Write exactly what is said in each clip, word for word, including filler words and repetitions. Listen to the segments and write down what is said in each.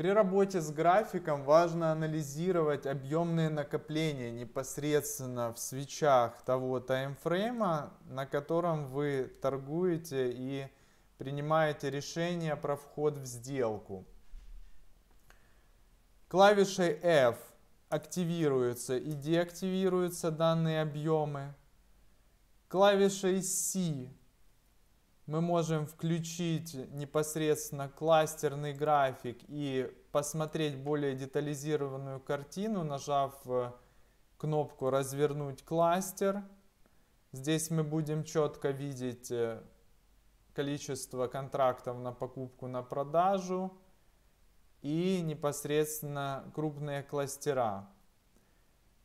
При работе с графиком важно анализировать объемные накопления непосредственно в свечах того таймфрейма, на котором вы торгуете и принимаете решение про вход в сделку. Клавишей F активируются и деактивируются данные объемы. Клавишей C мы можем включить непосредственно кластерный график и посмотреть более детализированную картину, нажав кнопку «Развернуть кластер». Здесь мы будем четко видеть количество контрактов на покупку, на продажу и непосредственно крупные кластера.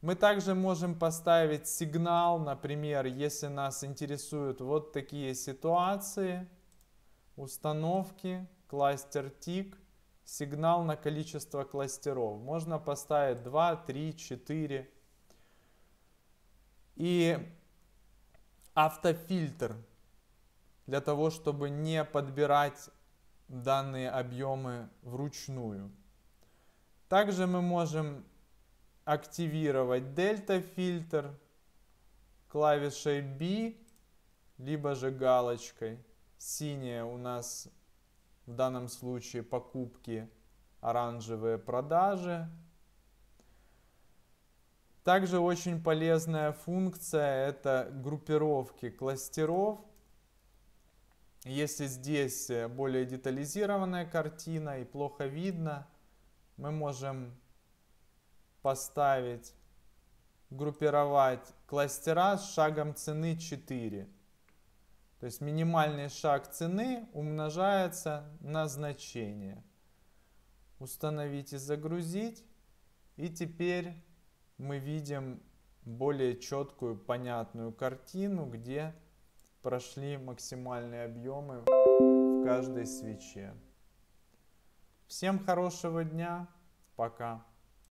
Мы также можем поставить сигнал, например, если нас интересуют вот такие ситуации, установки, кластер тик, сигнал на количество кластеров. Можно поставить два, три, четыре. И автофильтр для того, чтобы не подбирать данные объемы вручную. Также мы можем активировать дельта фильтр клавишей B, либо же галочкой. Синие у нас в данном случае покупки, оранжевые продажи. Также очень полезная функция — это группировки кластеров. Если здесь более детализированная картина и плохо видно, мы можем поставить, группировать кластера с шагом цены четыре. То есть минимальный шаг цены умножается на значение. Установить и загрузить. И теперь мы видим более четкую, понятную картину, где прошли максимальные объемы в каждой свече. Всем хорошего дня. Пока.